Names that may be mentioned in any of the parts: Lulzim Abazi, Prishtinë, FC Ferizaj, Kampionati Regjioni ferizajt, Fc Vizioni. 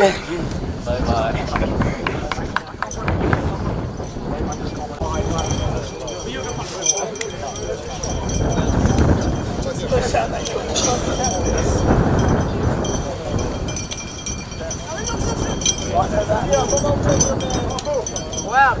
Thank you. Bye bye. Well,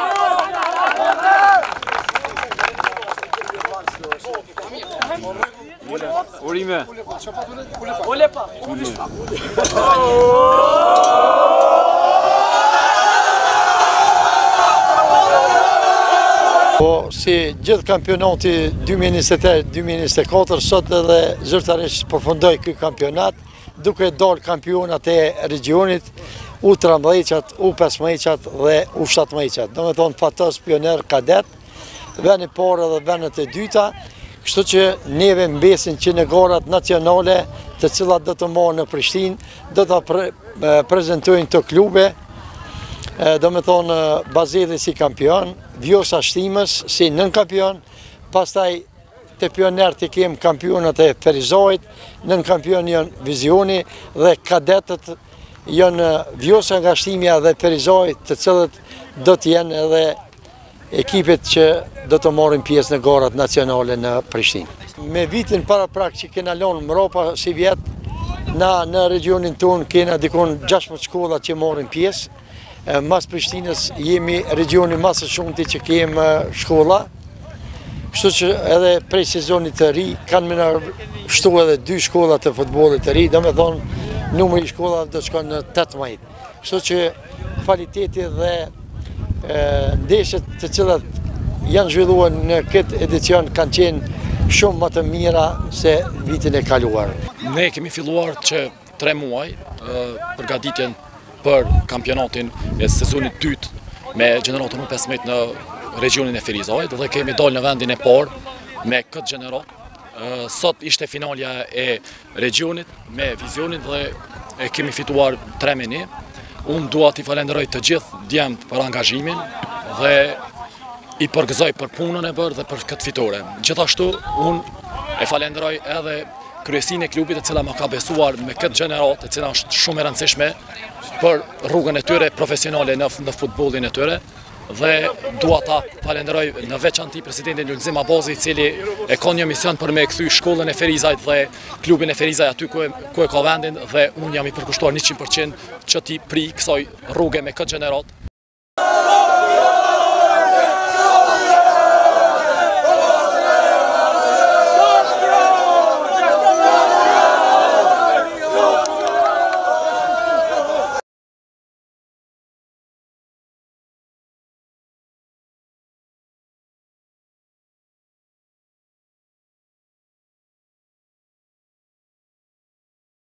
Urime. Ulepa. Po si gjithë kampionati 2023-2024 sot edhe zyrtarisht përfundoi ky kampionat duke dalë kampionat e regjionit U13-çat, U15-çat dhe U17-çat. Domethënë fatos pioner kadet, vënë parë dhe vënë të dyta. Kështu që neve mbesin që në garat nacionale të cilat do të marrë në Prishtinë, do të prezentojnë të klube, do me thonë Bazeli si kampion, Vjosa Shtimës si nën kampion, pastaj të pioner të kemë kampionat e Ferizajt, nën kampion janë Vizioni dhe kadetët janë Vjosa nga Shtimja dhe Ferizajt të cilët do të jenë edhe ekipet që do të marrin pjesë në garat nacionale në Prishtinë. Me vitin para prak që kena lonë mropa si vjetë, na në regionin tonë kena dikon 16 shkolla që marrin pjesë. Mas Prishtinës jemi regionin mas e shumti që kemë shkolla. Kështu që edhe prej sezonit të ri kanë më shtu edhe 2 shkolla të futbollit të ri, domethënë numri i shkollave do shkon në 18. Kështu që kvaliteti dhe ndeshjet të cilat janë zhvilluar në këtë edicion kanë qenë shumë më të mira se vitin e kaluar. Ne kemi filluar që 3 muaj përgatitjen për kampionatin e sezonit dytë me gjeneratën U15 në regionin e Ferizajt dhe kemi dalë në vendin e parë me këtë gjenerat. Sot ishte finalja e regionit me Vizionin dhe e kemi fituar 3-1. Unë dua t'i falenderoj të gjithë djemët për angazhimin dhe i përgëzoj për punën e bërë dhe për këtë fitore. Gjithashtu, unë e falenderoj edhe kryesinë e klubit e cila më ka besuar me këtë gjenerat e cila është shumë e rëndësishme për rrugën e tyre profesionale në futbollin e tyre dhe dua ta falenderoj në veçanti presidentin Lulzim Abazi i cili e ka një mision për me kthy shkollën e Ferizajt dhe klubin e Ferizajt aty ku e ka vendin dhe unë jam i përkushtuar 100% që ti pri kësaj rrugë me këtë gjenerat